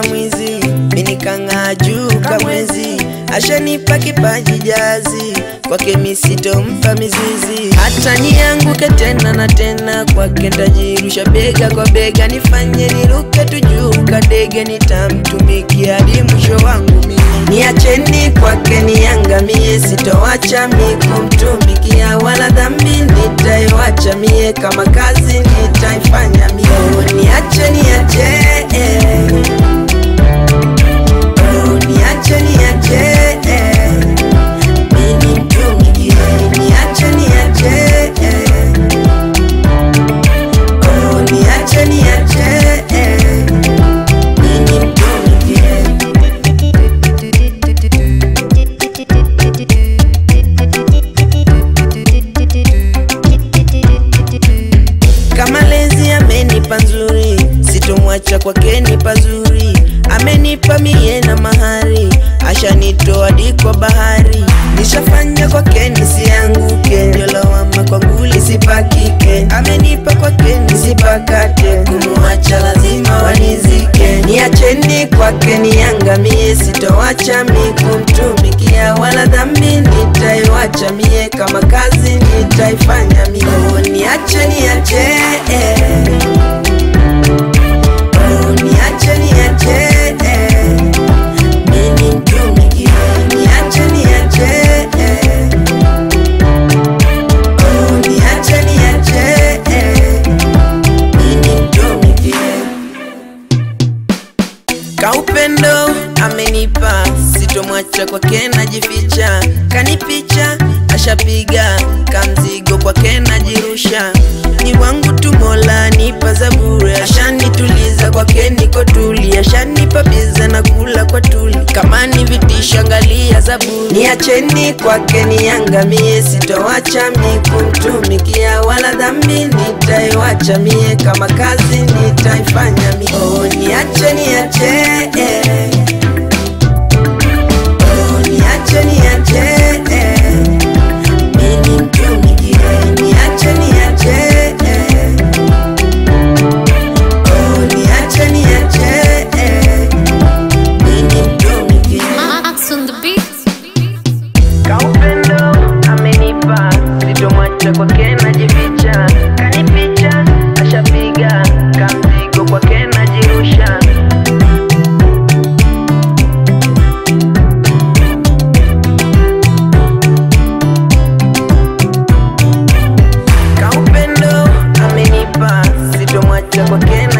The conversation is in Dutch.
kamwizi, mini kangajuka mwezi. Ashanipa kipaji jazi, kwake misitompa mizizi. Hata nianguke tena na tena, kwake ntajirusha bega kwa bega. Nifanye niruke tujuu kadege, nitamtumikia hadi mwisho wangu mimi. Niacheni kwake niangamie, sitowacha mimi kumtumikia. Wala dhambi nitaiwacha mie, kama kazi nitaifanya mie. Niache niache, kwakeni pazuri, amenipa mie na mahari, ashanitoa hadi kwa bahari. Nishafanya kwakeni sianguke, ndio lawama kwangu lisipakike. Amenipa kwakeni sipakate, kumwacha lazima wanizike. Niacheni kwakeni angamie, sitowacha mimi kumtumikia. Wala dhambi nitaiwacha mie, kama kazi nitaifanya mie. Niacheni niache, kaupendo amenipa, sitomwacha kwake najificha. Kanipicha ashapiga, kamzigo kwake najirusha. Ni wangu tu Mola nipa zaburi, ashanituliza kwake niko tuli. Ashanipa biza na kula kwa tuli, kama ni vitisho angalia zaburi. Niacheni kwake niangamie, sitowacha mimi kumtumikia. Wala dhambi nitaiwacha mie, kama kazi nitaifanya mie. Oh, niache niache, kwake najificha. Kanipicha ashapiga, kamzigo kwake najirusha. Kaupendo amenipa, sitomwacha kwake.